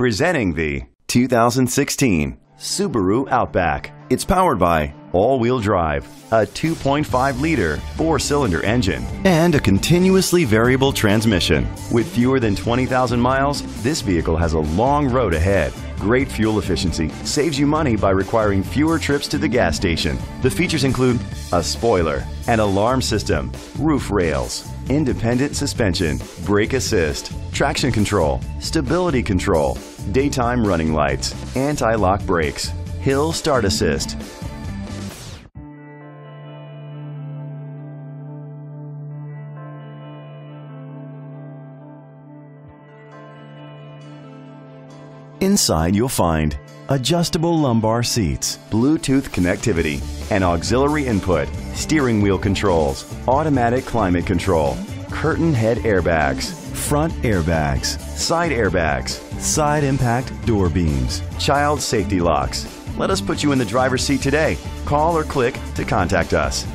Presenting the 2016 Subaru Outback. It's powered by all-wheel drive, a 2.5-liter four-cylinder engine, and a continuously variable transmission. With fewer than 20,000 miles, this vehicle has a long road ahead. Great fuel efficiency saves you money by requiring fewer trips to the gas station. The features include a spoiler, an alarm system, roof rails, independent suspension, brake assist, traction control, stability control, daytime running lights, anti-lock brakes, hill start assist. Inside you'll find adjustable lumbar seats, Bluetooth connectivity, an auxiliary input, steering wheel controls, automatic climate control, curtain head airbags, front airbags, side airbags, side impact door beams, child safety locks. Let us put you in the driver's seat today. Call or click to contact us.